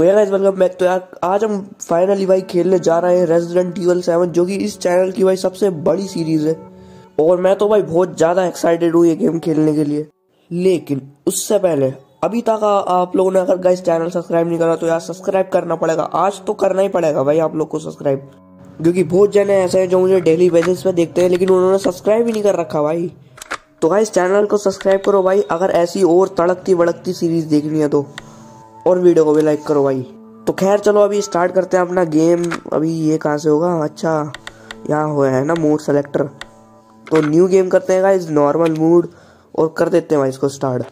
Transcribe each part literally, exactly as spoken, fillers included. तो यार guys welcome back. तो यार आज हम फाइनली भाई खेलने जा रहे हैं रेजिडेंट ईवल सेवन, जो कि इस चैनल की भाई सबसे बड़ी सीरीज है और मैं तो भाई बहुत ज़्यादा एक्साइटेड हूँ ये गेम खेलने के लिए। लेकिन उससे पहले अभी तक आप लोगों ने अगर गाइस चैनल सब्सक्राइब नहीं करा तो यार सब्सक्राइब करना पड़ेगा, आज तो करना ही पड़ेगा भाई आप लोग को सब्सक्राइब, क्योंकि बहुत जने ऐसे हैं जो मुझे डेली बेसिस पे देखते हैं लेकिन उन्होंने सब्सक्राइब ही नहीं कर रखा भाई। तो गाइस चैनल को सब्सक्राइब करो भाई अगर ऐसी और तड़कती भड़कती सीरीज देखनी है तो, और वीडियो को भी लाइक करो भाई। तो खैर चलो अभी स्टार्ट करते हैं अपना गेम। अभी ये कहाँ से होगा, अच्छा यहाँ हुआ है ना मूड सेलेक्टर, तो न्यू गेम करते हैं गाइस नॉर्मल मूड और कर देते हैं भाई इसको स्टार्ट।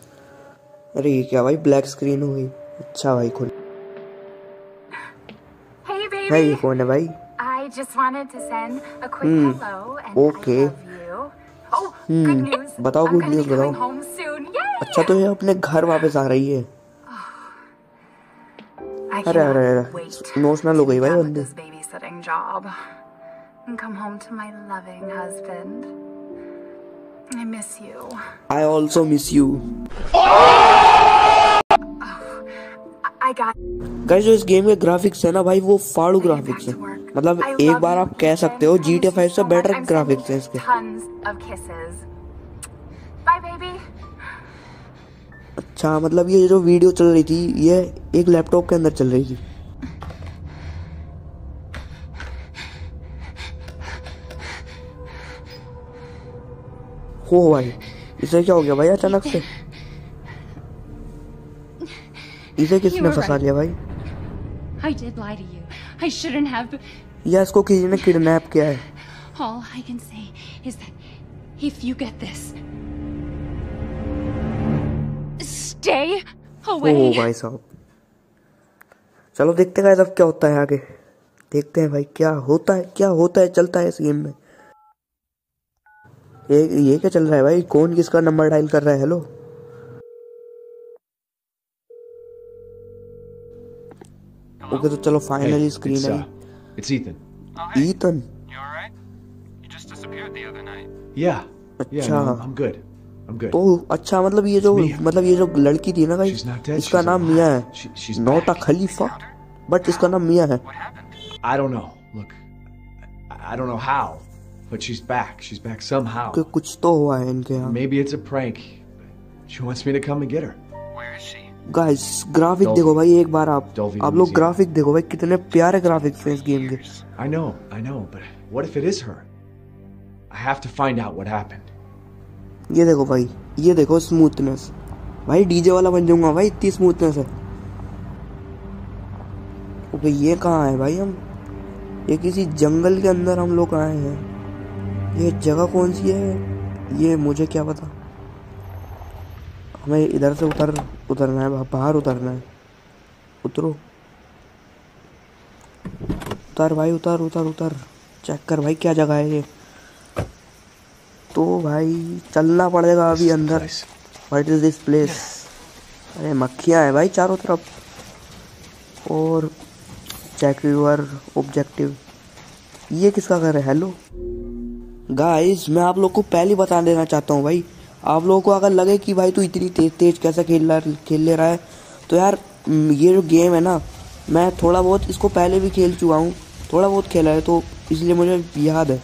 अरे ये क्या भाई ब्लैक स्क्रीन हो गई, अच्छा भाई खोल है ये फोन है भाई। हम्म ओके हम्म बताओ गुड न्यूज बताओ। अच्छा तो ये अपने घर वापस आ रही है। अरे अरे अरे इमोशनल हो गई भाई बंदे। I also miss you। Guys जो इस गेम के ग्राफिक्स है ना भाई वो फाड़ू ग्राफिक्स है, मतलब एक बार आप कह सकते हो जीटीए फाइव से बेटर ग्राफिक्स है इसके। अच्छा मतलब ये जो वीडियो चल रही थी ये एक लैपटॉप के अंदर चल रही थी। हो भाई इसे क्या हो गया भाई अचानक से, इसे किसने फंसा लिया भाई? I did lie to you. I shouldn't have. या इसको किसी ने किडनैप किया है। All I can say is that if you get this, stay away. ओ भाई साहब चलो देखते हैं अब क्या होता है आगे, देखते हैं भाई क्या होता है क्या होता है चलता है इस गेम में। ये ये क्या चल रहा है भाई, कौन किसका नंबर डायल कर रहा है? हेलो ओके तो चलो फाइनली स्क्रीन आई। It's Ethan. Ethan you alright? You just disappeared the other night. Yeah अच्छा I am good I am good. Oh अच्छा मतलब ये जो मतलब ये जो लड़की थी ना गाइस इसका नाम मिया है, नॉट अ खलीफा बट इसका नाम मिया है। I don't know look I don't know how but she's back she's back somehow कि कुछ तो हुआ है इनके यहाँ। maybe it's a prank she wants me to come and get her where is she guys graphic देखो भाई एक बार आप आप लोग graphic देखो भाई कितने प्यारे graphics हैं इस game के। I know I know but what if it is her I have to find out what happened। ये देखो भाई ये देखो smoothness भाई डीजे वाला बन जाऊंगा भाई इतनी smoothness है। ओके ये कहाँ है भाई हम, ये किसी जंगल के अंदर हम लोग आए हैं, ये जगह कौन सी है ये मुझे क्या पता, हमें इधर से उतर उतरना है बाहर उतरना है। उतरो उतर भाई उतर उतर उतर चेक कर भाई क्या जगह है ये, तो भाई चलना पड़ेगा अभी अंदर। What is this place? अरे मक्खियाँ हैं भाई चारों तरफ। और चेक योर ऑब्जेक्टिव, ये किसका घर है? हेलो गाइस मैं आप लोग को पहले बता देना चाहता हूँ भाई, आप लोगों को अगर लगे कि भाई तू इतनी तेज तेज कैसे खेल रहा खेल ले रहा है तो यार ये जो गेम है ना मैं थोड़ा बहुत इसको पहले भी खेल चुका हूँ, थोड़ा बहुत खेला है तो इसलिए मुझे याद है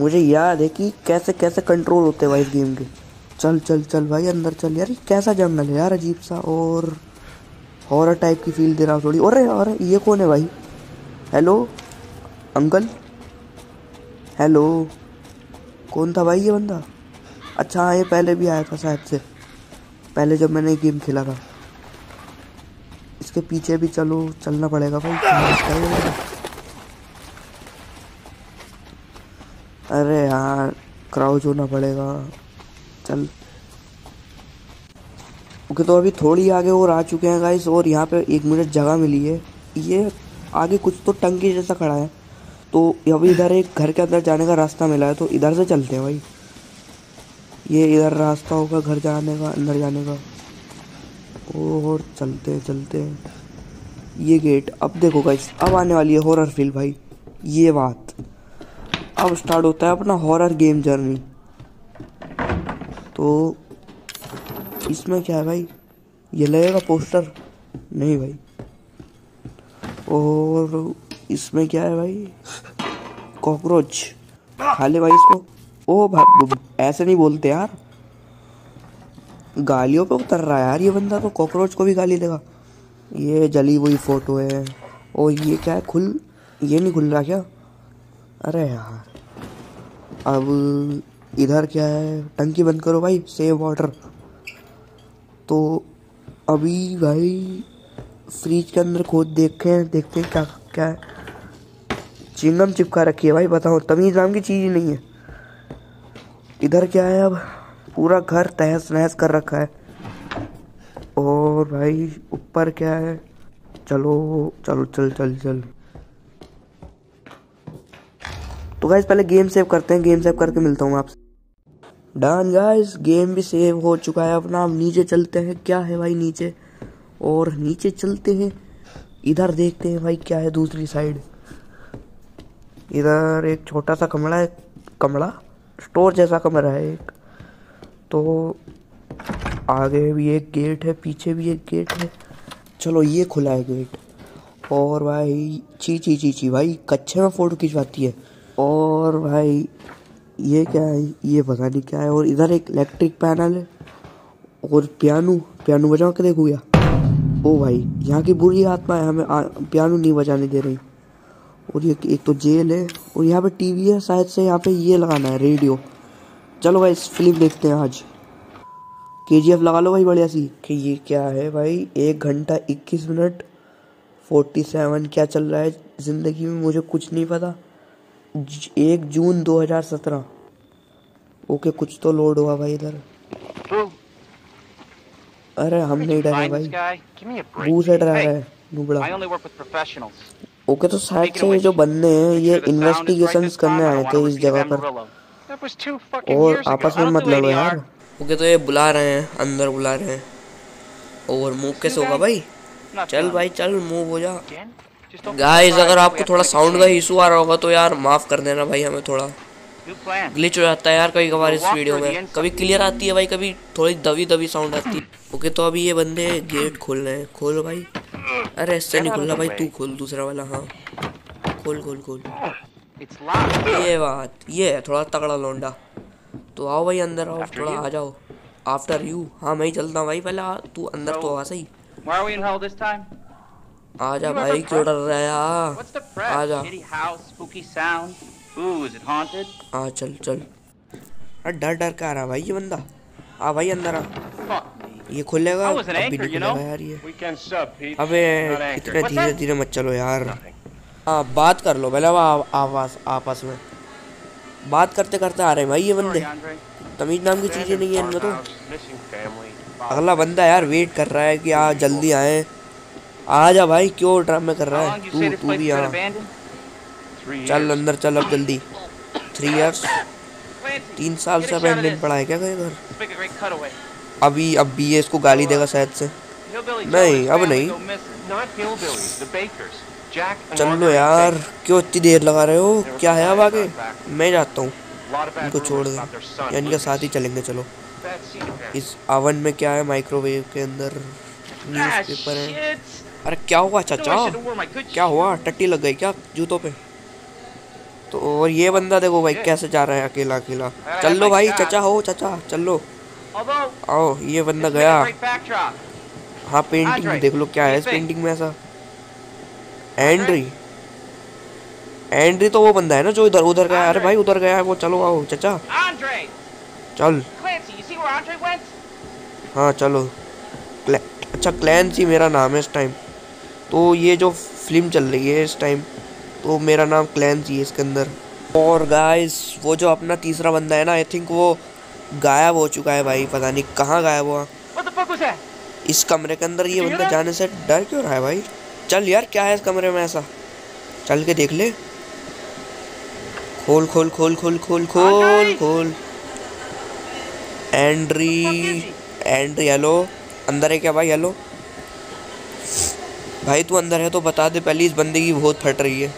मुझे याद है कि कैसे कैसे कंट्रोल होते हैं भाई इस गेम के। चल चल चल भाई अंदर चल। यार कैसा जंगल है यार अजीब सा और हॉरर टाइप की फील दे रहा हूँ थोड़ी। अरे अरे ये कौन है भाई? हेलो अंकल हेलो कौन था भाई ये बंदा? अच्छा हाँ ये पहले भी आया था शायद से, पहले जब मैंने गेम खेला था। इसके पीछे भी चलो चलना पड़ेगा भाई। अरे यार क्राउच होना पड़ेगा चल। ओके तो अभी थोड़ी आगे और आ चुके हैं गाइस और यहाँ पे एक मुझे जगह मिली है, ये आगे कुछ तो टंकी जैसा खड़ा है तो अभी इधर एक घर के अंदर जाने का रास्ता मिला है तो इधर से चलते हैं भाई। ये इधर रास्ता होगा घर जाने का अंदर जाने का और चलते चलते ये गेट। अब देखो गाइस अब आने वाली है हॉरर फील भाई, ये बात अब स्टार्ट होता है अपना हॉरर गेम जर्नी। तो इसमें क्या है भाई ये लगेगा पोस्टर? नहीं भाई और इसमें क्या है भाई, कॉकरोच खा ले भाई इसको। ओ भाई ऐसे नहीं बोलते यार, गालियों पे उतर रहा है यार ये बंदा, तो कॉकरोच को भी गाली देगा। ये जली हुई फोटो है। और ये क्या है, खुल ये नहीं खुल रहा क्या? अरे यार अब इधर क्या है, टंकी बंद करो भाई, सेव वाटर। तो अभी भाई फ्रिज के अंदर खोद देखे देखते हैं क्या क्या है। चिंगम चिपका रखी है भाई, बताओ तमीज़ नाम की चीज़ ही नहीं है। इधर क्या है, अब पूरा घर तहस नहस कर रखा है। और भाई ऊपर क्या है, चलो चलो चल चल चल। तो गाइस पहले गेम सेव करते हैं, गेम सेव करके मिलता हूँ आपसे। डन गाइस, गेम भी सेव हो चुका है अपना। हम नीचे चलते हैं, क्या है भाई नीचे, और नीचे चलते हैं। इधर देखते हैं भाई क्या है दूसरी साइड। इधर एक छोटा सा कमरा है, कमरा स्टोर जैसा कमरा है एक। तो आगे भी एक गेट है, पीछे भी एक गेट है। चलो ये खुला है गेट। और भाई ची ची ची ची भाई कच्चे में फोटो खिंचवाती है। और भाई ये क्या है, ये पता नहीं क्या है। और इधर एक इलेक्ट्रिक पैनल है और पियानो, पियानो बजा के देखो या। ओ भाई यहाँ की बुरी आत्मा है, हमें पियानो नहीं बजाने दे रही। और ये एक तो जेल है, और यहाँ पे टीवी है शायद से, यहाँ पे ये लगाना है रेडियो। चलो भाई फिल्म देखते हैं आज, केजीएफ लगा लो भाई बढ़िया सी। कि ये क्या है भाई, एक घंटा इक्कीस मिनट फोर्टी सेवन क्या चल रहा है ज़िंदगी में मुझे कुछ नहीं पता। एक जून दो हज़ार सत्रह। ओके कुछ तो लोड हुआ भाई इधर। अरे हम नहीं डरे भाई, भू से डरा रहा है नुबड़ा। ओके तो शायद से जो बंदे हैं ये इन्वेस्टिगेशंस करने आए थे इस जगह पर, और आपस में मत लड़ो यार। ओके तो ये बुला रहे हैं, अंदर बुला रहे हैं। और मूव कैसे होगा भाई, चल भाई चल मूव हो जा। गाइस अगर आपको थोड़ा साउंड का इशू आ रहा होगा तो यार माफ कर देना भाई, हमें थोड़ा ग्लिच हो जाता है यार कभी कभार इस वीडियो में। कभी क्लियर आती है भाई, कभी थोड़ी दबी दबी साउंड आती है। ओके तो अभी ये बंदे गेट खोल रहे हैं, खोल भाई। अरे इससे नहीं खोलना भाई, तू खोल दूसरा वाला। हाँ खोल खोल खोल, ये बात ये है थोड़ा तगड़ा लौंडा। तो आओ भाई अंदर आओ, थोड़ा आ जाओ। आफ्टर यू, हाँ मैं ही चलता हूँ भाई, पहले तू अंदर तो आ सही। आजा भाई क्यों डर रहा है, आजा आ चल चल। अरे डर डर के आ रहा भाई ये बंदा। आ भाई अंदर आ, ये खुलेगा अभी नहीं खुलेगा यार ये। अबे इतने धीरे धीरे मत चलो यार। हाँ बात कर लो पहले आवाज आपस में, बात करते करते आ रहे हैं भाई ये बंदे। तमीज नाम की चीजें नहीं है इनमें। तो अगला बंदा यार वेट कर रहा है कि आ जल्दी आए। आजा भाई क्यों ड्रामे कर रहा है, तू तू भी आ चल अंदर चल अब जल्दी। थ्री इयर्स तीन साल से अबैंडन पड़ा है क्या घर। अभी अब भी ये इसको गाली देगा शायद से। नहीं अब नहीं, चलो यार क्यों इतनी देर लगा रहे हो। क्या है अब आगे, मैं जाता हूँ इनको छोड़ दे, इनके साथ ही चलेंगे। चलो इस आवन में क्या है, माइक्रोवेव के अंदर न्यूज़ पेपर है। अरे क्या हुआ चाचा, क्या हुआ, टट्टी लग गई क्या जूतों पे। तो और ये बंदा देखो भाई कैसे जा रहा है अकेला अकेला। चल लो भाई चाचा हो, चाचा चल लो आओ। ये बंदा गया। हाँ पेंटिंग देख लो क्या है इस पेंटिंग में ऐसा। एंड्री, एंड्री तो वो बंदा है ना जो इधर उधर गया। अरे भाई उधर गया है वो, चलो आओ चाचा चल। हाँ चलो, अच्छा क्लैंसी मेरा नाम है इस टाइम। तो ये जो फिल्म चल रही है इस टाइम, तो मेरा नाम क्लैंसी है इसके अंदर। और गाइस वो जो अपना तीसरा बंदा है ना, आई थिंक वो गायब हो चुका है भाई, पता नहीं कहाँ गायब हुआ। इस कमरे के अंदर ये बंदा जाने से डर क्यों रहा है भाई। चल यार क्या है इस कमरे में ऐसा, चल के देख ले। खोल खोल खोल खोल खोल खोल खोल। एंड्री एंड्री हेलो, अंदर है क्या भाई। हेलो भाई तू अंदर है तो बता दे पहले, इस बंदे की बहुत फट रही है।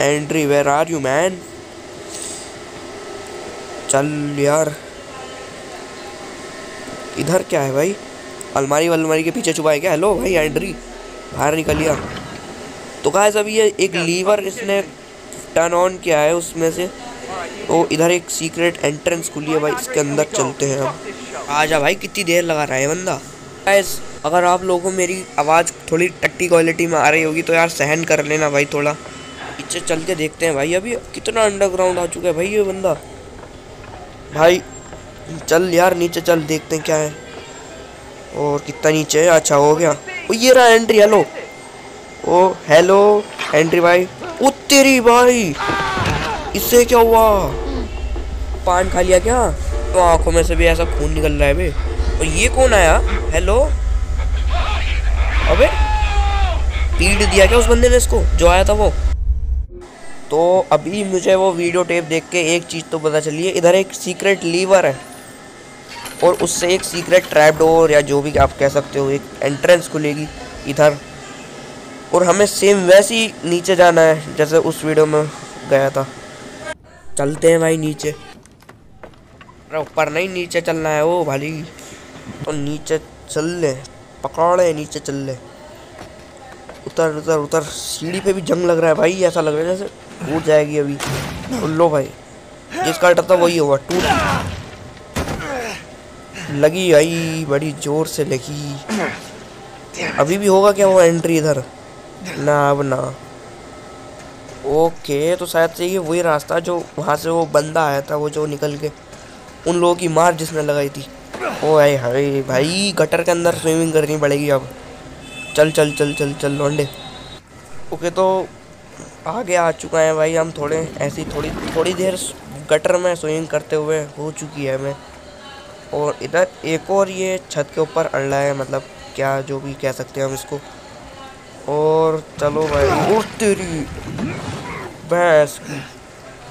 Andre where are you man. चल यार इधर क्या है भाई, अलमारी वलमारी के पीछे छुपा है क्या। हेलो भाई एंड्री बाहर निकल यार। तो गाइस अभी ये एक लीवर इसने टर्न ऑन किया है उसमें से, तो इधर एक सीक्रेट एंट्रेंस खुली है भाई, इसके अंदर चलते हैं हम। आजा भाई, कितनी देर लगा रहा है बंदा। गाइस अगर आप लोगों को मेरी आवाज़ थोड़ी टट्टी क्वालिटी में आ रही होगी तो यार सहन कर लेना भाई, थोड़ा पीछे चल के देखते हैं भाई। अभी कितना अंडरग्राउंड आ चुका है भाई ये बंदा। भाई चल यार नीचे चल, देखते हैं क्या है और कितना नीचे है। अच्छा हो गया, वो ये रहा entry. Hello oh hello entry भाई। ओ तेरी भाई, इससे क्या हुआ? पान खा लिया क्या? तो आंखों में से भी ऐसा खून निकल रहा है बे। और ये कौन आया? हेलो, अबे पीट दिया क्या उस बंदे ने इसको जो आया था वो? तो अभी मुझे वो वीडियो टेप देख के एक चीज़ तो पता चली है, इधर एक सीक्रेट लीवर है और उससे एक सीक्रेट ट्रैप डोर या जो भी आप कह सकते हो, एक एंट्रेंस खुलेगी इधर। और हमें सेम वैसे ही नीचे जाना है जैसे उस वीडियो में गया था। चलते हैं भाई नीचे, ऊपर नहीं नीचे चलना है वो भाई। तो नीचे चल ले, पकड़े नीचे चल ले। उतर उतर उतर, सीढ़ी पे भी जंग लग रहा है भाई, ऐसा लग रहा है जैसे टूट जाएगी अभी। लो भाई, जिसका डर था वही हुआ, टूट लगी आई, बड़ी जोर से लगी। अभी भी होगा क्या वो एंट्री इधर? ना अब ना। ओके, तो शायद से ये वही रास्ता जो वहाँ से वो बंदा आया था, वो जो निकल के उन लोगों की मार जिसने लगाई थी। ओ हाय हाय भाई, गटर के अंदर स्विमिंग करनी पड़ेगी अब। चल चल चल चल चल लौंडे। ओके, तो आगे आ चुका है भाई हम। थोड़े ऐसी थोड़ी थोड़ी देर गटर में स्विमिंग करते हुए हो चुकी है मैं। और इधर एक और ये छत के ऊपर अड़ा है, मतलब क्या जो भी कह सकते हैं हम इसको। और चलो भाई, और तेरी भैंस की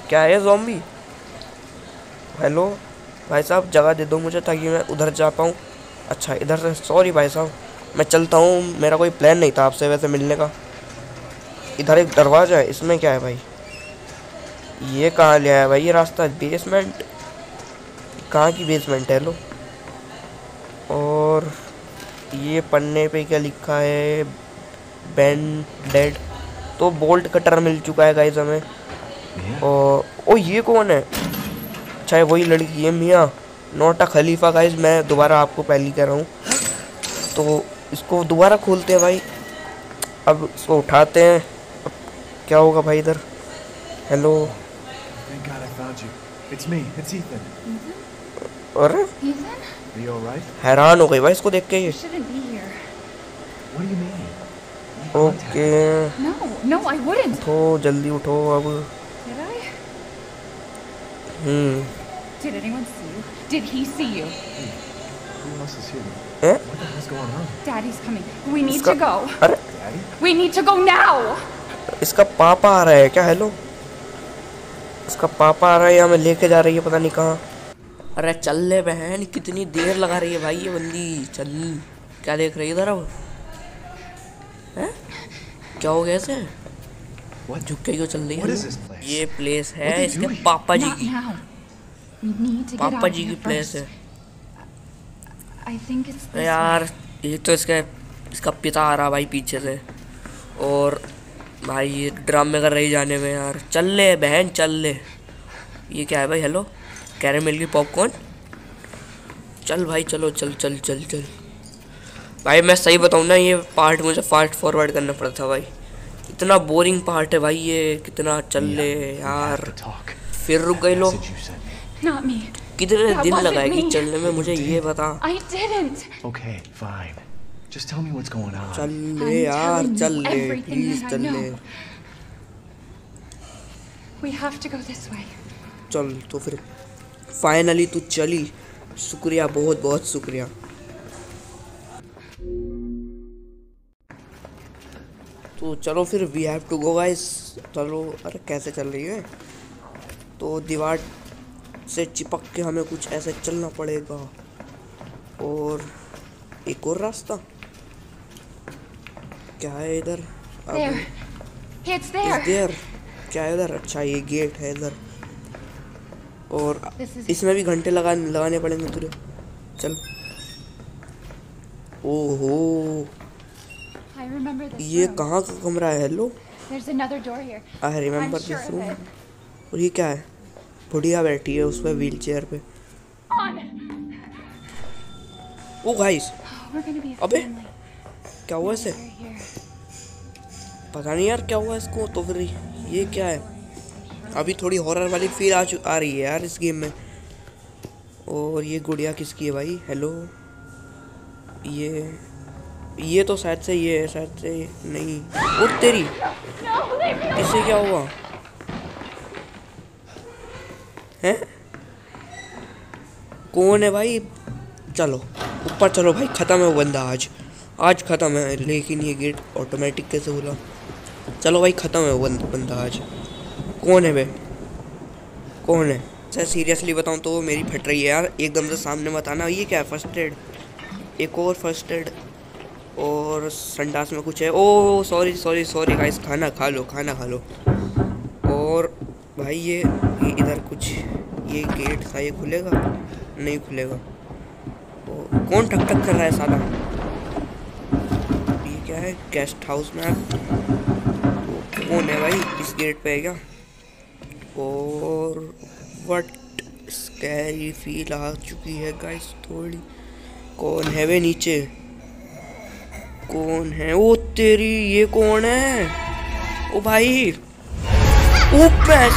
क्या है ज़ॉम्बी। हेलो भाई साहब, जगह दे दो मुझे ताकि मैं उधर जा पाऊँ। अच्छा इधर से, सॉरी भाई साहब मैं चलता हूँ, मेरा कोई प्लान नहीं था आपसे वैसे मिलने का। इधर एक दरवाज़ा है, इसमें क्या है भाई? ये कहाँ ले आया भाई ये रास्ता? बेसमेंट, कहाँ की बेसमेंट है? लो, और ये पन्ने पे क्या लिखा है? बैन डेड। तो बोल्ट कटर मिल चुका है गाइस हमें। और ओ ये कौन है? अच्छा है वही लड़की है मिया, नोटा खलीफा। गाइस मैं दोबारा आपको पहली कह रहा हूँ। तो इसको दोबारा खोलते हैं भाई, अब इसको उठाते हैं। अब क्या होगा भाई इधर? हेलो, और हैरान हो गई भाई इसको देख के ये। ओके, उठो जल्दी उठो अब। हम्म अरे We need to go now. इसका पापा आ रहा है क्या? हेलो, इसका पापा आ रहा है, हमें लेके जा रही है पता नहीं कहाँ। अरे चल ले बहन, कितनी देर लगा रही है भाई ये बंदी। चल, क्या देख रही है इधर अब? क्या हो गया इसे? झुक के क्यों चल रही है? ये प्लेस है इसके पापा जी की, पापा जी की प्लेस है यार ये। तो इसके इसका पिता आ रहा भाई पीछे से, और भाई ये ड्रामे कर रही जाने में यार। चल ले बहन चल ले। ये क्या है भाई? हेलो, कैरेमल की पॉपकॉर्न। चल भाई चलो, चल चल चल चल भाई। मैं सही बताऊँ ना, ये पार्ट मुझे फास्ट फॉरवर्ड करना पड़ा था भाई, इतना बोरिंग पार्ट है भाई ये। कितना चल ले यार, फिर रुक गई। लो, कितने दिन लगाएगी चलने में मुझे ये बता। Just tell me what's going on. चल ले यार, चल ले प्लीज, चल ले। We have to go this way. चल, तो फिर फाइनली तू चली, शुक्रिया, बहुत बहुत शुक्रिया। तो चलो फिर, we have to go guys। चलो, अरे कैसे चल रही है? तो दीवार से चिपक के हमें कुछ ऐसे चलना पड़ेगा। और एक और रास्ता क्या है इधर? It's there. There. क्या है इधर? अच्छा ये गेट है इधर, और इसमें भी घंटे लगा लगाने पड़ेंगे तुझे। चल, ओहो ये कहाँ का कमरा है? Hello, I remember this room. और ये क्या है? बुढ़िया बैठी है उसमें व्हील चेयर पे। ओ गाइस, अबे क्या हुआ इसे? पता नहीं यार क्या हुआ इसको। तो फिर ये क्या है? अभी थोड़ी हॉरर वाली फील आ आ रही है यार इस गेम में। और ये गुड़िया किसकी है भाई? हेलो, ये ये तो शायद से ये है, शायद से नहीं। और तेरी इससे क्या हुआ है? कौन है भाई? चलो ऊपर चलो भाई, ख़त्म है वो बंदा। आज आज ख़त्म है। लेकिन ये गेट ऑटोमेटिक कैसे खुला? चलो भाई ख़त्म है वो बंदा आज। कौन है भाई? कौन है? सर सीरियसली बताऊं तो मेरी फट रही है यार एकदम से। सामने मत आना। ये क्या है? फर्स्ट एड, एक और फर्स्ट एड। और संडास में कुछ है। Oh sorry sorry sorry guys. खाना खा लो, खाना खा लो। और भाई ये ये इधर कुछ, ये गेट था, ये खुलेगा? नहीं खुलेगा। कौन ठक ठक कर रहा है साला? ये क्या है? गेस्ट हाउस में कौन है भाई? इस गेट पे है क्या? और व्हाट स्कैरी फील आ चुकी है गाइस थोड़ी। कौन है वे नीचे? कौन है? ओ तेरी, ये कौन है? ओ भाई, ओ पैस।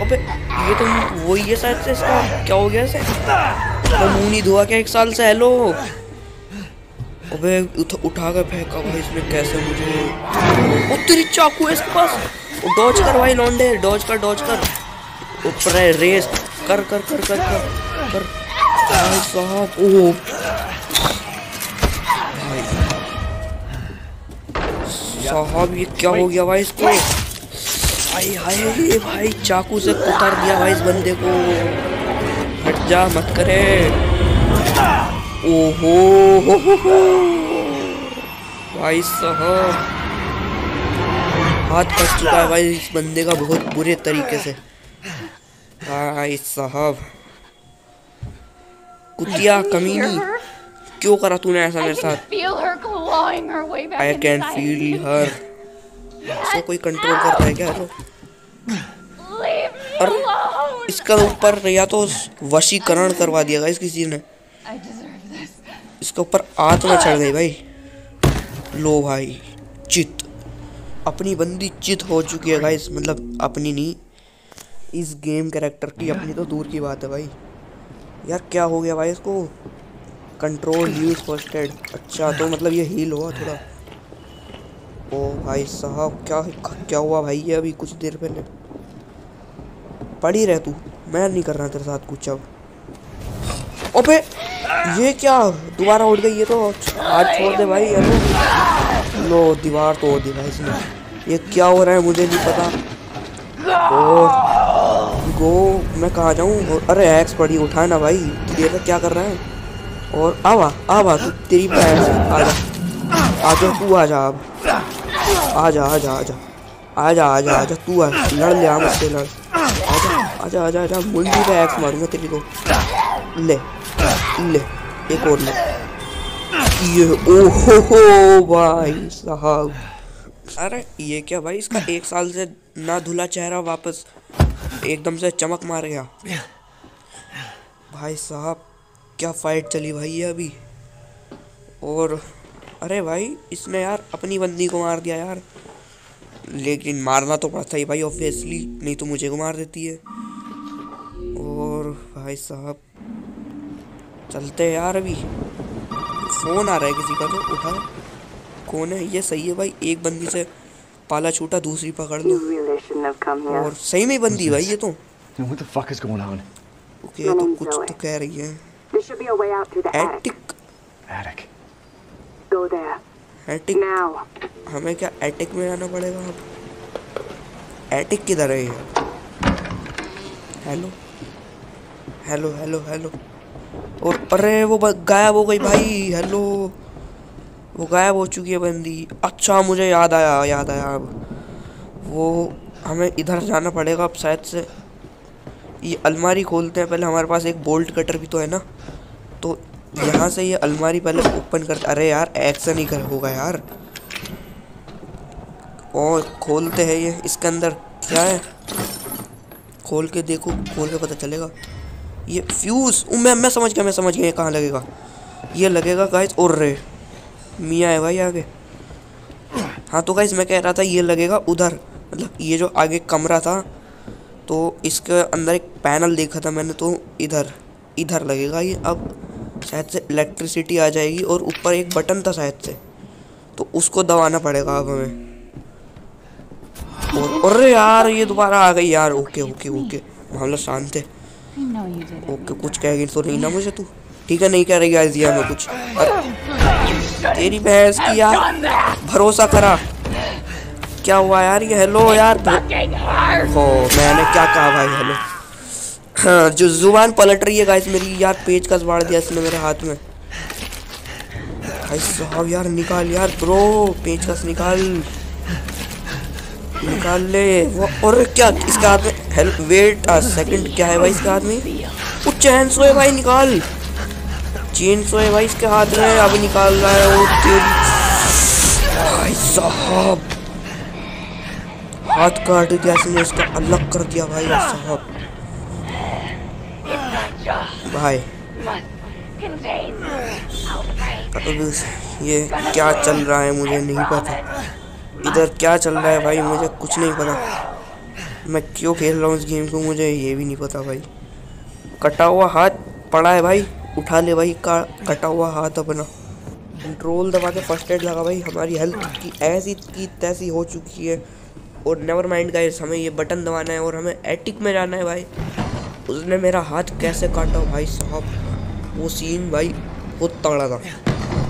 अबे ये तो वही है शायद से। इसका क्या हो गया इसे? तो मुँह नहीं धोआ क्या एक साल से? हेलो, अबे उठ, उठा कर फेंका भाई इसमें कैसे मुझे। ओ तेरी चाकू है इसके पास। डॉज कर भाई लौंडे, डॉज कर, डॉज कर। ऊपर है रेस, कर कर कर कर कर कर भाई साहब। ओ भाई साहब ये क्या हो गया भाई इसको? हाय हाय भाई, चाकू से उतार दिया भाई इस बंदे को। हट जा, मत करे। ओहो हो हो हो भाई साहब, हाथ फंस चुका है भाई इस बंदे का बहुत बुरे तरीके से। भाई साहब, कुतिया कमीनी, क्यों करा तूने ऐसा मेरे साथ? I can feel her. इसको कोई कंट्रोल करता है क्या? इसका ऊपर या तो वशीकरण करवा दिया गाइस किसी ने। इसके ऊपर आत्मा चढ़ गई भाई। लो भाई, चित अपनी बंदी चित हो चुकी है गाइस। मतलब अपनी नहीं, इस गेम कैरेक्टर की। अपनी तो दूर की बात है भाई। यार क्या हो गया भाई इसको? Control use first aid. अच्छा तो मतलब ये हील हुआ थोड़ा। ओ भाई साहब क्या क्या हुआ भाई? ये अभी कुछ देर पहले पड़ी रह तू, मैं नहीं कर रहा तेरे साथ कुछ अब। ओपे ये क्या दोबारा उठ गई? ये तो आज छोड़ दे भाई। हेलो, लो दीवार तो होती भाई इसमें। ये क्या हो रहा है मुझे नहीं पता। और गो मैं कहाँ जाऊँ? अरे एक्स पड़ी, उठा ना भाई। ये क्या कर रहा है? और आवा आवा तू, तेरी पैर से आजा आजा तू आजा अब आजा आजा आजा आजा आजा आजा तू आ, लड़ ले मुझसे, लड़। आजा आजा आजा आजा, मुंडी पे एक्स मारूंगा तेरे को। ले ले एक और ले। ये ओहो हो भाई साहब। अरे ये क्या भाई? इसका एक साल से ना धुला चेहरा वापस एकदम से चमक मार गया भाई साहब। क्या फाइट चली भाई ये अभी। और अरे भाई इसने यार अपनी बंदी को मार दिया यार। लेकिन मारना तो पड़ता ही भाई ऑब्वियसली, नहीं तो मुझे को मार देती है। और भाई साहब चलते यार, अभी फ़ोन आ रहा है किसी का तो उठा। कौन है? ये सही है भाई, एक बंदी से पाला छूटा, दूसरी पकड़ लो। और सही में बंदी भाई ये तो। ओके तो कुछ तो कह रही है। एटिक एटिक, हमें क्या एटिक में आना पड़ेगा? आप एटिक किधर है? Hello hello hello hello. और अरे वो गायब हो गई भाई। हेलो, वो गायब हो चुकी है बंदी। अच्छा मुझे याद आया, याद आया अब। वो हमें इधर जाना पड़ेगा अब शायद से। ये अलमारी खोलते हैं पहले। हमारे पास एक बोल्ट कटर भी तो है ना, तो यहाँ से ये अलमारी पहले ओपन करते। अरे यार एक्शन ही कर होगा यार। और खोलते हैं ये, इसके अंदर क्या है खोल के देखो, खोल के पता चलेगा। ये फ्यूज़, मैं मैं समझ गया मैं समझ गया ये कहाँ लगेगा। ये लगेगा गाइस, और रे मियाँ है भाई आगे। हाँ तो गाइस मैं कह रहा था ये लगेगा उधर, मतलब ये जो आगे कमरा था तो इसके अंदर एक पैनल देखा था मैंने, तो इधर इधर लगेगा ये। अब शायद से इलेक्ट्रिसिटी आ जाएगी और ऊपर एक बटन था शायद से, तो उसको दबाना पड़ेगा अब हमें। और अरे यार ये दोबारा आ गई यार। ओके ओके ओके मामला शांत है। ओके कुछ कहेगी तो नहीं ना मुझे तू, ठीक है? नहीं कह रही आज यार मैं कुछ। अरे तेरी भैंस की यार, भरोसा करा। क्या हुआ यार ये? हेलो यार ओ मैंने क्या कहा भाई? हेलो हाँ, जो जुबान पलट रही है गाइस मेरी यार। पेज का सवाड़ दिया इसने मेरे हाथ में भाई साहब। यार निकाल यार ब्रो, पेचकस निकाल निकाल ले वो। और क्या इसका हाथ में? हेल्प वेट अ सेकंड, क्या है भाई इसका हाथ में? वो चैन सो है भाई, निकाल चैन सो है भाई इसके हाथ में। अभी निकाल रहा है वो भाई साहब, हाथ काट दिया इसने, उसका अलग कर दिया भाई साहब। भाई ये क्या चल रहा है मुझे नहीं पता, इधर क्या चल रहा है भाई मुझे कुछ नहीं पता। मैं क्यों खेल रहा हूँ इस गेम को मुझे ये भी नहीं पता भाई। कटा हुआ हाथ पड़ा है भाई, उठा ले भाई का कटा हुआ हाथ अपना। कंट्रोल दबा के फर्स्ट एड लगा भाई। हमारी हेल्थ की ऐसी की तैसी हो चुकी है। और नेवर माइंड गाइस, हमें ये बटन दबाना है और हमें एटिक में जाना है भाई। उसने मेरा हाथ कैसे काटा भाई साहब, वो सीन भाई बहुत तगड़ा था।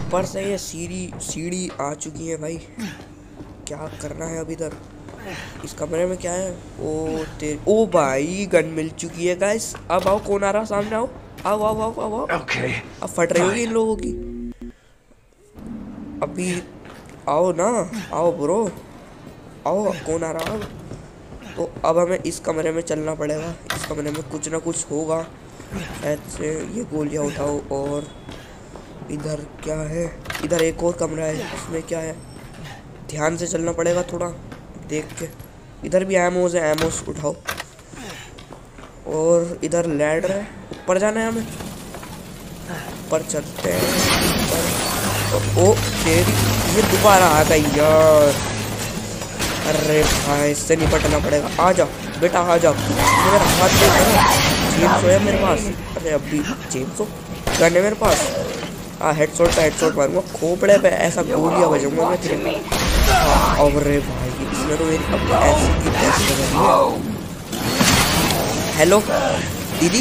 ऊपर से ये सीढ़ी सीढ़ी आ चुकी है भाई, क्या करना है अभी इधर? इस कमरे में क्या है? ओ तेरे ओ भाई गन मिल चुकी है गाइस। अब आओ, कौन आ रहा सामने? आओ आओ आओ आओ आओ। ओके अब फट रही होगी इन लोगों की, अभी आओ ना, आओ ब्रो आओ। अब कौन आ रहा? तो अब हमें इस कमरे में चलना पड़ेगा। इस कमरे में कुछ ना कुछ होगा ऐसे। ये गोलियाँ उठाओ। और इधर क्या है? इधर एक और कमरा है, इसमें क्या है? ध्यान से चलना पड़ेगा थोड़ा देख के। इधर भी एमोज है, एमोज उठाओ। और इधर लैडर है, ऊपर जाना है हमें, ऊपर चलते हैं। ओ तेरी ये दोबारा आ गई यार। अरे भाई इससे निपटना पड़ेगा। आ जाओ बेटा आ जाओ, मेरा हाथ जेम्स है मेरे पास। अरे अभी जेम्स गन है मेरे पास। हाँ हेडशॉट का हेडशॉट मारूंगा खोपड़े पे, ऐसा गोलियाँ बजाऊंगा मैं तेरे। और रे भाई इसमें तो मेरी अब ऐसी की तैसी है। हेलो दीदी,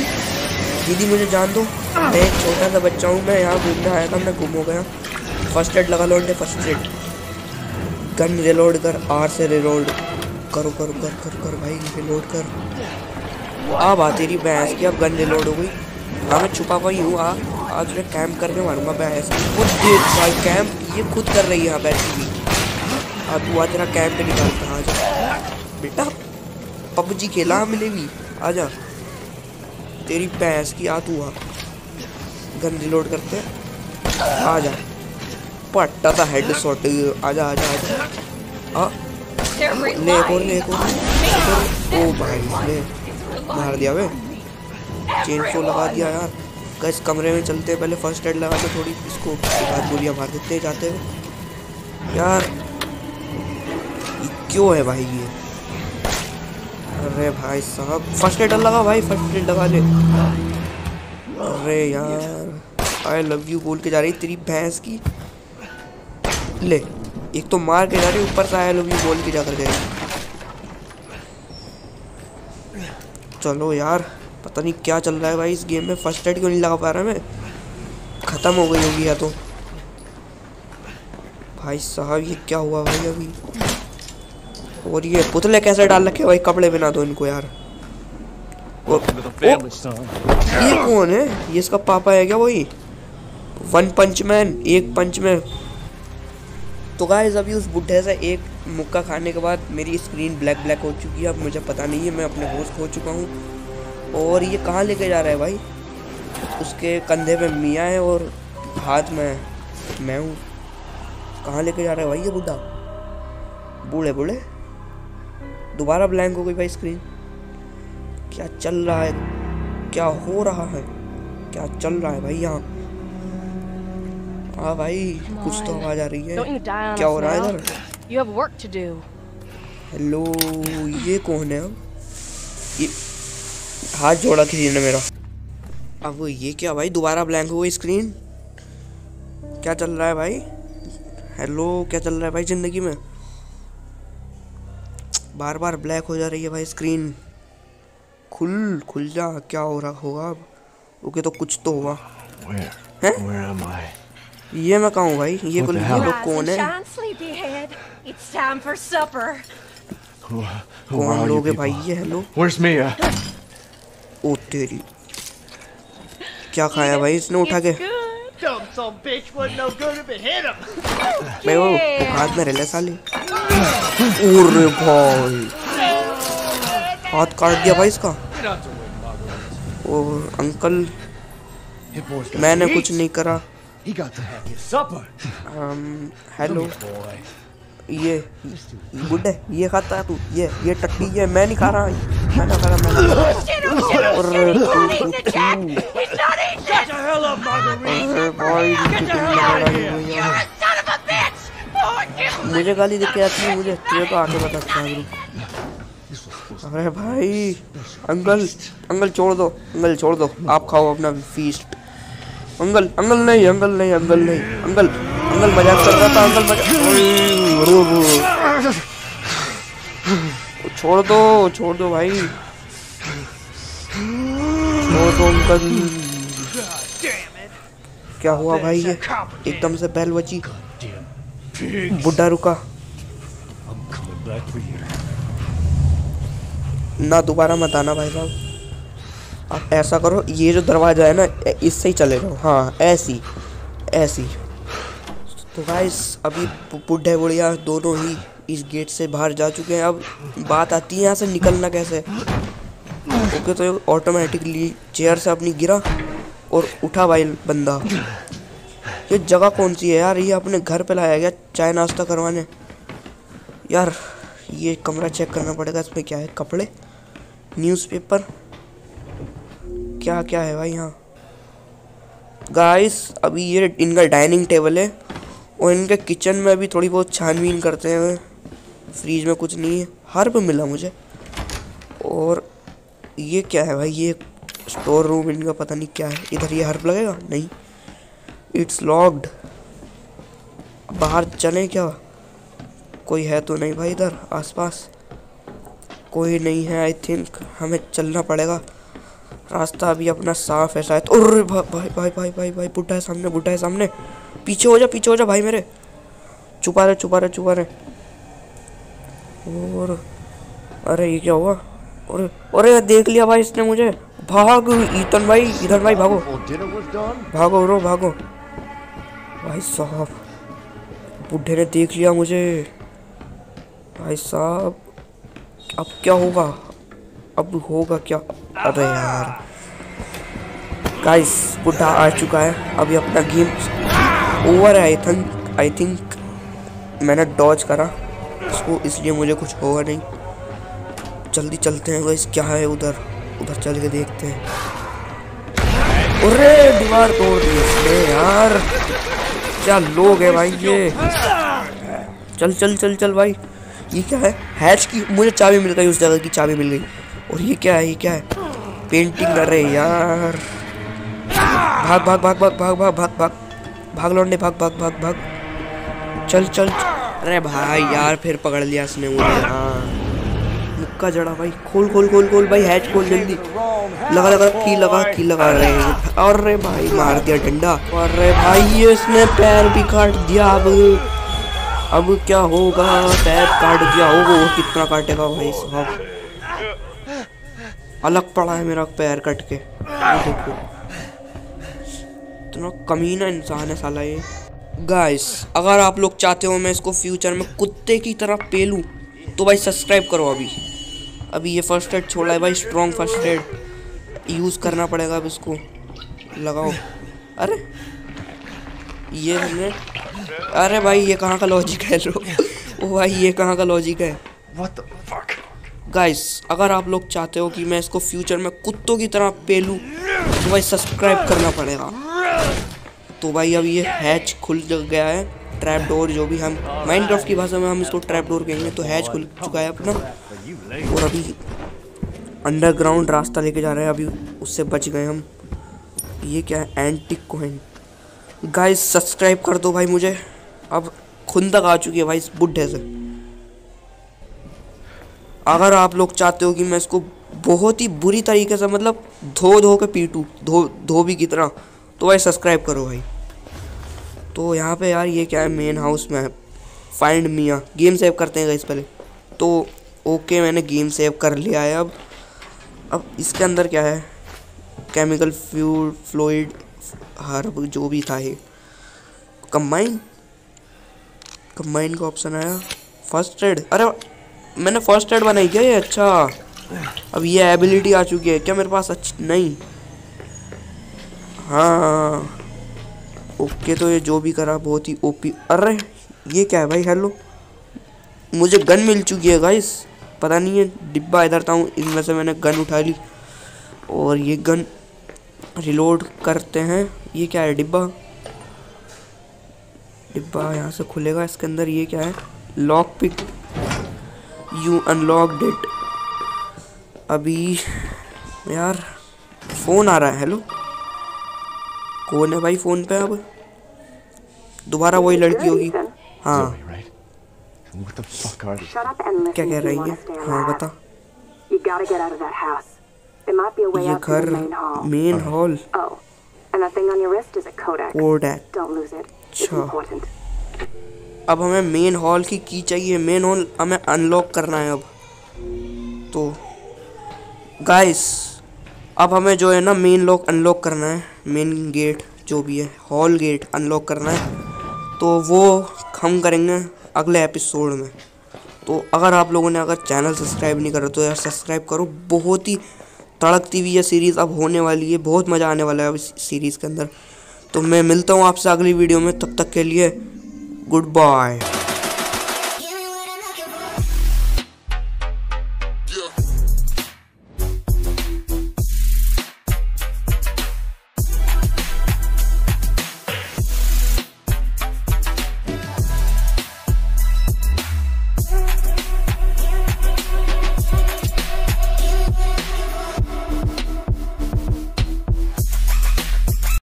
दीदी मुझे जान दो, मैं एक छोटा सा बच्चा हूँ, मैं यहाँ घूमने आया था, मैं गुम हो गया। फर्स्ट एड लगा लो अंडे, फर्स्ट एड। गन रिलोड कर, आर से रिलोड करो करो कर कर कर भाई रिलोड कर। अब आ तेरी भैंस की, अब गन रिलोड हो गई। हाँ मैं छुपा हुआ ही हूँ। आ आज मैं कैम्प करने मारूंगा भैंस खुद। देख भाई कैम्प ये खुद कर रही है यहाँ बैठी हुई। अब तू आज तेरा कैम्प पे निकालता। आजा बेटा पबजी खेला मिलेगी, आजा तेरी भैंस की। आ तू आ, गन रिलोड करते हैं। आजा पट्टा था हेडशॉट। आजा आजा आजा आ ले और ले और। ओ भाई ले मार दिया वे, चेन को लगा दिया यार। गाइस कमरे में चलते हैं, पहले फर्स्ट एड लगा के थोड़ी इसको गोलियाँ मार देते हैं जाते हुए। यार क्यों है भाई ये? अरे भाई साहब फर्स्ट एड लगा भाई, फर्स्ट एड लगा ले। अरे यार आई लव यू बोल के जा रही तेरी भैंस की। ले एक तो मार के जा रही, ऊपर से आई लव यू बोल के जा कर गई। चलो यार पता नहीं क्या चल रहा है भाई इस गेम में। फर्स्ट एड क्यों नहीं लगा पा रहा मैं? ख़त्म हो गई होगी या तो। भाई साहब ये क्या हुआ भाई अभी? और ये पुतले कैसे डाल रखे भाई कपड़े बिना दो इनको यार। ओ, ओ, ये कौन है? ये इसका पापा है क्या? वही वन पंच मैन, एक पंच में। तो गाइस अभी उस बुढ़े से एक मुक्का खाने के बाद मेरी स्क्रीन ब्लैक ब्लैक हो चुकी है। अब मुझे पता नहीं है, मैं अपने होश खो चुका हूँ। और ये कहाँ लेके जा रहा है भाई? उसके कंधे पे मियाँ है और हाथ में मैं हूँ। कहाँ लेके जा रहा है भाई ये बुढ़ा? बूढ़े बूढ़े दोबारा ब्लैंक हो गई भाई स्क्रीन। क्या चल रहा है, क्या हो रहा है, क्या चल रहा है भाई यहाँ। हाँ भाई कुछ तो आवाज आ रही है, क्या हो रहा है इधर। हेलो ये कौन है अब, ये हाथ जोड़ा किसी ने मेरा। अब ये क्या भाई दोबारा ब्लैंक हो गई स्क्रीन, क्या चल रहा है भाई। हेलो क्या चल रहा है भाई जिंदगी में, बार बार ब्लैक हो जा रही है भाई स्क्रीन। खुल खुल जा, क्या हो रहा होगा अब। ओके तो कुछ तो हुआ है। ये मैं कहूँ भाई ये लोग कौन है, कौन लोग है भाई ये। हेलो ओ तेरी, क्या खाया भाई इसने उठा के। मैं वो हाथ में रहले साली, ओरे भाई हाथ काट दिया भाई इसका। और अंकल मैंने कुछ नहीं करा। हेलो ये बुड्ढे ये खाता है तू, ये ये टट्टी है। मैं नहीं खा रहा, मैं ना खा रहा, मैं ना। मुझे गाली देके आती है, मुझे अच्छे तो आके बताता है। अरे भाई अंकल अंकल छोड़ दो, अंकल छोड़ दो, आप खाओ अपना फीस्ट। अंकल अंकल नहीं, अंकल नहीं, अंकल नहीं, अंकल अंकल मजाक कर रहा था, अंकल मजाक। छोड़ दो छोड़ दो भाई, छोड़ दो अंकल। क्या हुआ भाई ये, एकदम से बैल बची। बुड्ढा रुका ना, दोबारा मत आना भाई साहब। आप ऐसा करो ये जो दरवाजा है ना इससे ही चले जाओ। हाँ ऐसी ऐसी। तो गाइस अभी बुढ़े बुढ़िया दोनों ही इस गेट से बाहर जा चुके हैं। अब बात आती है यहाँ से निकलना कैसे। ओके तो ऑटोमेटिकली चेयर से अपनी गिरा और उठा भाई बंदा। ये जगह कौन सी है यार, ये अपने घर पे लाया गया चाय नाश्ता करवाने। यार ये कमरा चेक करना पड़ेगा, इसमें क्या है, कपड़े, न्यूज़पेपर, क्या क्या है भाई यहाँ। गाइस अभी ये इनका डाइनिंग टेबल है और इनके किचन में अभी थोड़ी बहुत छानबीन करते हैं। फ्रीज में कुछ नहीं है, हर पे मिला मुझे। और ये क्या है भाई, ये स्टोर रूम इनका पता नहीं क्या है। इधर ये हर्प लगेगा नहीं, इट्स लॉक्ड। बाहर चलें क्या, कोई है तो नहीं भाई इधर आसपास, कोई नहीं है। आई थिंक हमें चलना पड़ेगा, रास्ता अभी अपना साफ है शायद। और भाई भाई भाई भाई भाई, भाई बुड्ढा है सामने, बुड्ढा है सामने। पीछे हो जा, पीछे हो जा भाई मेरे। छुपा रहे छुपा रहे छुपा रहे। और अरे ये क्या हुआ, और अरे देख लिया भाई इसने मुझे। भाग ईथन भाई, ईथन भाई भागो भागो रो भागो। भाई साहब बुड्ढे ने देख लिया मुझे। भाई साहब अब क्या होगा, अब होगा क्या। अरे यार गाइस बुड्ढा आ चुका है। अभी अपना गेम ओवर है आई थिंक। आई थिंक मैंने डॉज करा इसको, इसलिए मुझे कुछ होगा नहीं। जल्दी चलते हैं गाइस, क्या है उधर, उधर चल के देखते हैं। अरे दीवार तोड़ दी इसने यार, क्या लोग है भाई ये। चल चल चल चल भाई। ये क्या है, हैच की मुझे चाबी मिल गई, उस जगह की चाबी मिल गई। और ये क्या है, ये क्या है, पेंटिंग कर रहे हैं यार। भाग भाग भाग भाग भाग भाग भाग भाग भाग लौंडे भाग भाग भाग भाग। चल चल। अरे भाई यार फिर पकड़ लिया इसने मुझे। हाँ मुक्का जड़ा भाई। खोल खोल खोल खोल भाई, हैच खोल जल्दी। लगा लगा की लगा की लगा रहे हैं। अरे भाई मार दिया डंडा। अरे भाई ये इसने पैर भी काट दिया। अब अब क्या होगा, पैर काट दिया होगा, वो कितना काटेगा भाई साहब। अलग पड़ा है मेरा पैर कट के, देखो इतना कमीना इंसान है साला ये। गाइस अगर आप लोग चाहते हो मैं इसको फ्यूचर में कुत्ते की तरह पेलूं तो भाई सब्सक्राइब करो। अभी अभी ये फर्स्ट एड छोड़ा है भाई, स्ट्रॉन्ग फर्स्ट एड यूज़ करना पड़ेगा अब इसको। लगाओ। अरे ये हमने, अरे भाई ये कहाँ का लॉजिक है लोग। ओह भाई ये कहाँ का लॉजिक है? What the fuck? Guys, अगर आप लोग चाहते हो कि मैं इसको फ्यूचर में कुत्तों की तरह पेलूं तो भाई सब्सक्राइब करना पड़ेगा। तो भाई अब ये हैच खुल गया है, ट्रैप डोर, जो भी हम माइनक्राफ्ट की भाषा में हम इसको ट्रैप डोर कहेंगे। तो हैच खुल चुका है अपना और अभी अंडरग्राउंड रास्ता लेके जा रहे हैं, अभी उससे बच गए हम। ये क्या है? Antique coin. गाइस सब्सक्राइब कर दो भाई मुझे, अब खुंदक आ चुकी है भाई इस बुड्ढे से। अगर आप लोग चाहते हो कि मैं इसको बहुत ही बुरी तरीके से मतलब धो धो के पीटू धो धोबी की तरह तो भाई सब्सक्राइब करो भाई। तो यहाँ पे यार ये क्या है? मेन हाउस में है, फाइंड मिया। गेम सेव करते हैं गाइस पहले। तो ओके मैंने गेम सेव कर लिया है। अब अब इसके अंदर क्या है? केमिकल फ्यूल फ्लोइड हर्ब जो भी था ये कंबाइन कंबाइन का ऑप्शन आया। फर्स्ट एड, अरे मैंने फर्स्ट एड बनाई क्या ये? अच्छा अब ये एबिलिटी आ चुकी है क्या मेरे पास? अच्छा नहीं, हाँ ओके। तो ये जो भी करा बहुत ही ओपी। अरे ये क्या है भाई? हेलो, मुझे गन मिल चुकी है गाइस। पता नहीं है डिब्बा इधर था, इनमें से मैंने गन उठा ली और ये गन रिलोड करते हैं। ये क्या है? डिब्बा डिब्बा यहाँ से खुलेगा। इसके अंदर ये क्या है? Lock pick, you unlocked it. अभी यार फ़ोन आ रहा है। हेलो कौन है भाई फ़ोन पे? अब दोबारा वही लड़की होगी। हाँ क्या कह रही है? हाँ बता। ये घर, मेन हॉल, कोड है। अच्छा अब हमें मेन हॉल की की चाहिए, मेन हॉल हमें अनलॉक करना है अब। तो गाइस अब हमें जो है ना मेन लॉक अनलॉक करना है, मेन गेट जो भी है हॉल गेट अनलॉक करना है। तो वो हम करेंगे अगले एपिसोड में। तो अगर आप लोगों ने अगर चैनल सब्सक्राइब नहीं करा तो यार सब्सक्राइब करो। बहुत ही तड़कती हुई यह सीरीज़ अब होने वाली है, बहुत मज़ा आने वाला है अब इस सीरीज़ के अंदर। तो मैं मिलता हूँ आपसे अगली वीडियो में, तब तक के लिए गुड बाय।